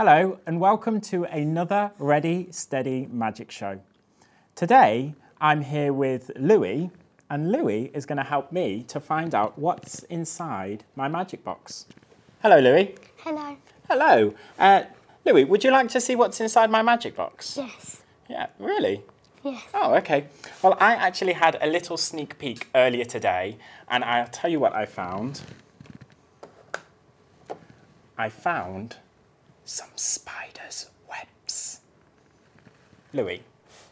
Hello and welcome to another Ready Steady Magic Show. Today I'm here with Louis, and Louis is going to help me to find out what's inside my magic box. Hello Louis. Hello. Hello. Louis, would you like to see what's inside my magic box? Yes. Yeah, really? Yes. Oh, okay. Well, I actually had a little sneak peek earlier today, and I'll tell you what I found. I found some spiders' webs. Louis,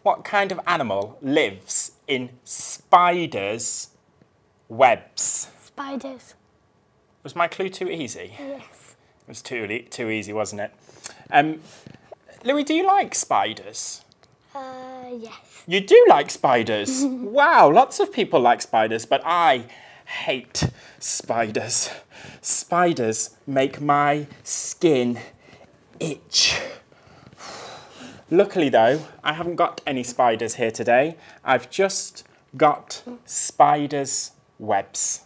what kind of animal lives in spiders' webs? Spiders. Was my clue too easy? Yes. It was too easy, wasn't it? Louis, do you like spiders? Yes. You do like spiders? Wow, lots of people like spiders, but I hate spiders. Spiders make my skin itch. Luckily though, I haven't got any spiders here today. I've just got spiders' webs.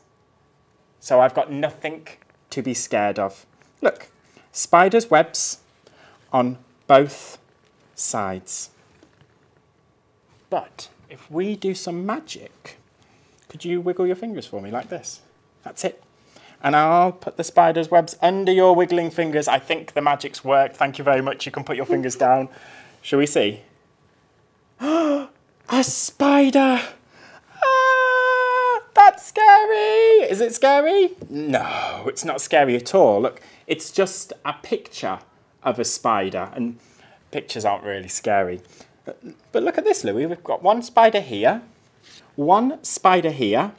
So I've got nothing to be scared of. Look, spiders' webs on both sides. But if we do some magic, could you wiggle your fingers for me like this? That's it. And I'll put the spider's webs under your wiggling fingers. I think the magic's worked. Thank you very much. You can put your fingers down. Shall we see? A spider! Ah, that's scary! Is it scary? No, it's not scary at all. Look, it's just a picture of a spider, and pictures aren't really scary. But look at this, Louis. We've got one spider here, one spider here,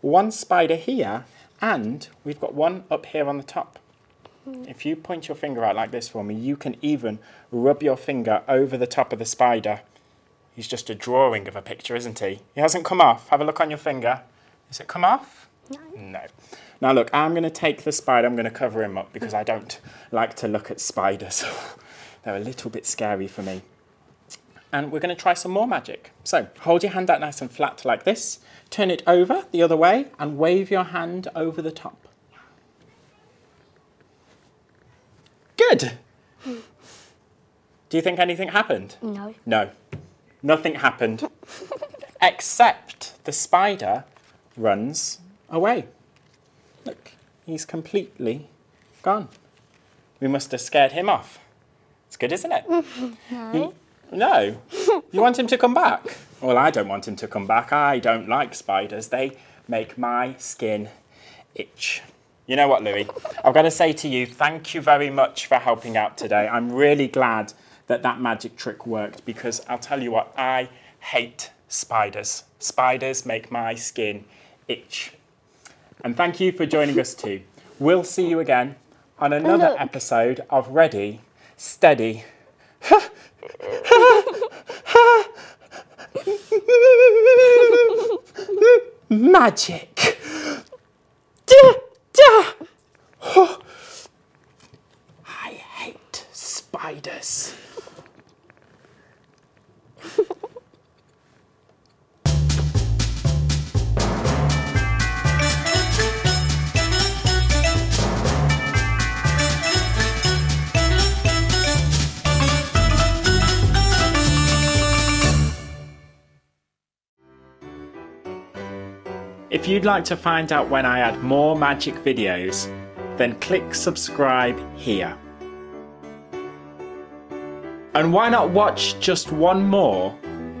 one spider here, and we've got one up here on the top. If you point your finger out like this for me, you can even rub your finger over the top of the spider. He's just a drawing of a picture, isn't he? He hasn't come off. Have a look on your finger. Has it come off? No. No. Now look, I'm going to take the spider, I'm going to cover him up because I don't like to look at spiders. They're a little bit scary for me. And we're going to try some more magic. So hold your hand out nice and flat like this, turn it over the other way and wave your hand over the top. Good! Do you think anything happened? No. No. Nothing happened. Except the spider runs away. Look, he's completely gone. We must have scared him off. It's good, isn't it? No. No? You want him to come back? Well, I don't want him to come back. I don't like spiders. They make my skin itch. You know what, Louis? I've got to say to you, thank you very much for helping out today. I'm really glad that that magic trick worked because I'll tell you what, I hate spiders. Spiders make my skin itch. And thank you for joining us too. We'll see you again on another episode of Ready, Steady, magic. I hate spiders. If you'd like to find out when I add more magic videos, then click subscribe here. And why not watch just one more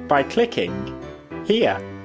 by clicking here?